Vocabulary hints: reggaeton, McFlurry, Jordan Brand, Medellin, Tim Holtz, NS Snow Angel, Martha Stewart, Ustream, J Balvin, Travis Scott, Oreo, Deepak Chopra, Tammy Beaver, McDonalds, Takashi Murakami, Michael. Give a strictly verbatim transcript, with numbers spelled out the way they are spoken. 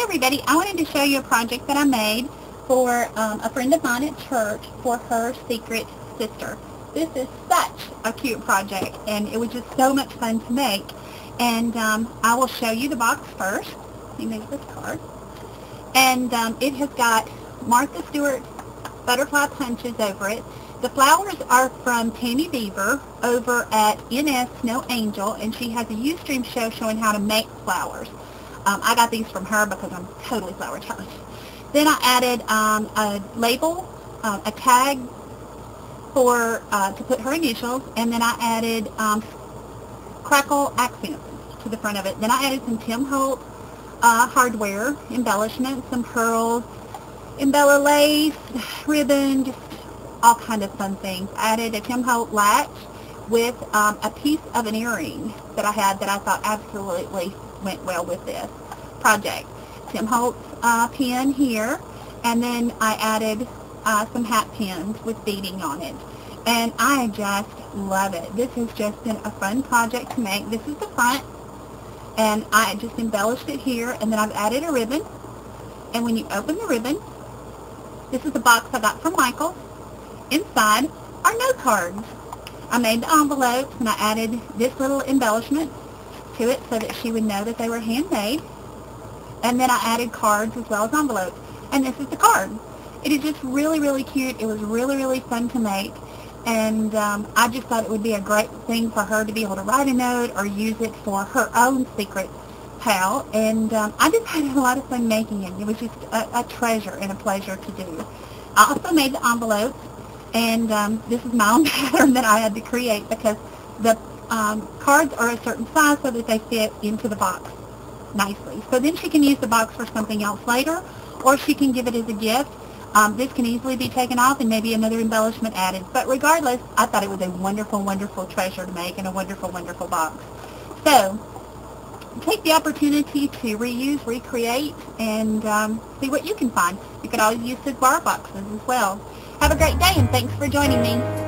Hi everybody, I wanted to show you a project that I made for um, a friend of mine at church for her secret sister. This is such a cute project and it was just so much fun to make. And um, I will show you the box first. Let me move this card. And um, it has got Martha Stewart butterfly punches over it. The flowers are from Tammy Beaver over at N S Snow Angel, and she has a Ustream show showing how to make flowers. Um, I got these from her because I'm totally flower challenged. Then I added um, a label, uh, a tag for uh, to put her initials, and then I added um, crackle accents to the front of it. Then I added some Tim Holtz uh, hardware embellishments, some pearls, embella lace, ribbon, just all kind of fun things. I added a Tim Holtz latch with um, a piece of an earring that I had that I thought absolutely went well with this project. Tim Holtz uh, pin here, and then I added uh, some hat pins with beading on it. And I just love it. This has just been a fun project to make. This is the front, and I just embellished it here, and then I've added a ribbon. And when you open the ribbon, this is the box I got from Michael. Inside are note cards. I made the envelopes and I added this little embellishment to it so that she would know that they were handmade. And then I added cards as well as envelopes. And this is the card. It is just really, really cute. It was really, really fun to make. And um, I just thought it would be a great thing for her to be able to write a note or use it for her own secret pal. And um, I just had a lot of fun making it. It was just a, a treasure and a pleasure to do. I also made the envelopes. And um, this is my own pattern that I had to create because the um, cards are a certain size so that they fit into the box nicely. So then she can use the box for something else later, or she can give it as a gift. Um, this can easily be taken off and maybe another embellishment added. But regardless, I thought it was a wonderful, wonderful treasure to make and a wonderful, wonderful box. So take the opportunity to reuse, recreate, and um, see what you can find. You can always use the bar boxes as well. Have a great day, and thanks for joining me.